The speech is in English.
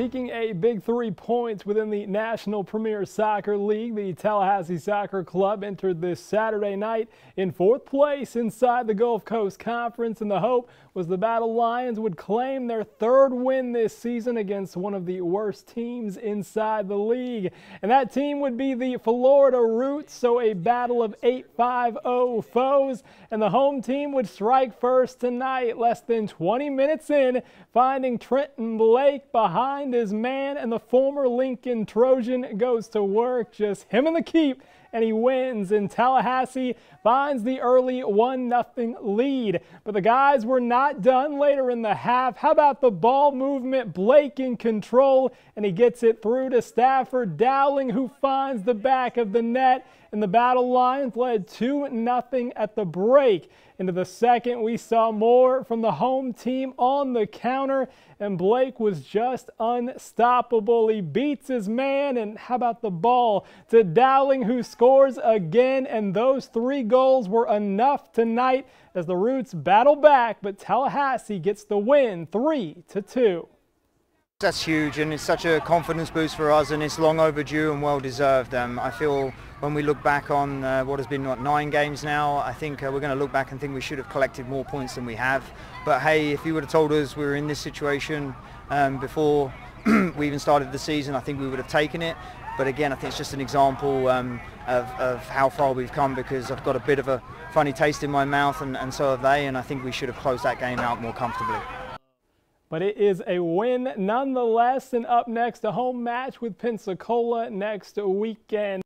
Seeking a big 3 points within the National Premier Soccer League, the Tallahassee Soccer Club entered this Saturday night in fourth place inside the Gulf Coast Conference, and the hope was the Battle Lions would claim their third win this season against one of the worst teams inside the league. And that team would be the Florida Roots, so a battle of 8-5-0 foes, and the home team would strike first tonight, less than 20 minutes in, finding Trenton Blake behind his man, and the former Lincoln Trojan goes to work, just him in the keep, and he wins, and Tallahassee finds the early 1-0 lead. But the guys were not done later in the half. How about the ball movement? Blake in control, and he gets it through to Stafford Dowling, who finds the back of the net, and the Battle Lions led 2-0 at the break. Into the second, we saw more from the home team on the counter, and Blake was just unstoppable. He beats his man, and how about the ball to Dowling, who scores again, and those 3 goals were enough tonight as the Roots battle back, but Tallahassee gets the win 3-2. That's huge, and it's such a confidence boost for us, and it's long overdue and well deserved. I feel when we look back on what has been, what, 9 games now, I think we're going to look back and think we should have collected more points than we have. But hey, if you would have told us we were in this situation before we even started the season, I think we would have taken it. But again, I think it's just an example of how far we've come, because I've got a bit of a funny taste in my mouth, and so have they, and I think we should have closed that game out more comfortably. But it is a win nonetheless, and up next, a home match with Pensacola next weekend.